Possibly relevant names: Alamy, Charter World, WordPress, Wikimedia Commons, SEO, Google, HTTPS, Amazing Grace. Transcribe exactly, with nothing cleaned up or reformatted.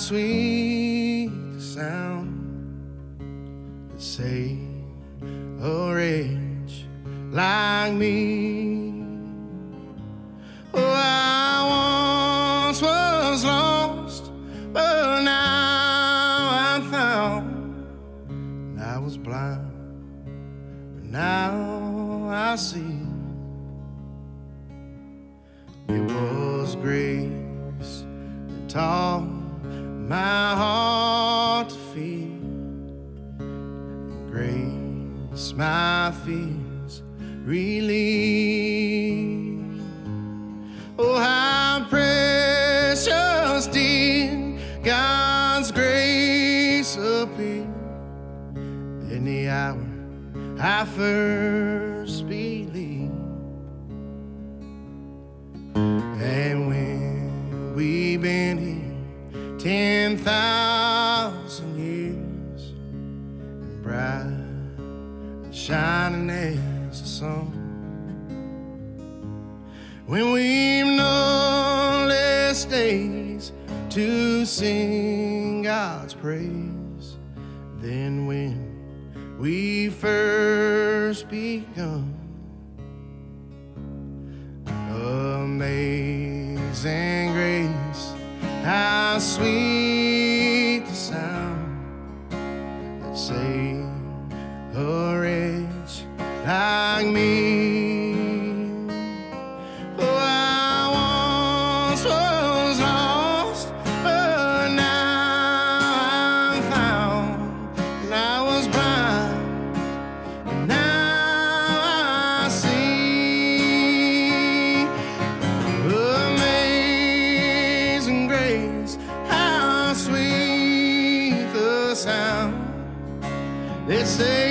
sweet the sound that saved a wretch like me. Oh, I once was lost, but now I'm found. And I was blind, but now I see. It was grace that taught my heart to fear, and grace my fears relieved. Oh, how precious did God's grace appear in the hour I first believed. And when we've been here ten thousand years, and bright and shining as the sun, when we've no less days to sing God's praise than when we first begun. Amazing grace, how sweet the sound that saved a wretch like me. Oh, I once was lost, but now I'm found. And I was blind, but now I see. How sweet the sound they say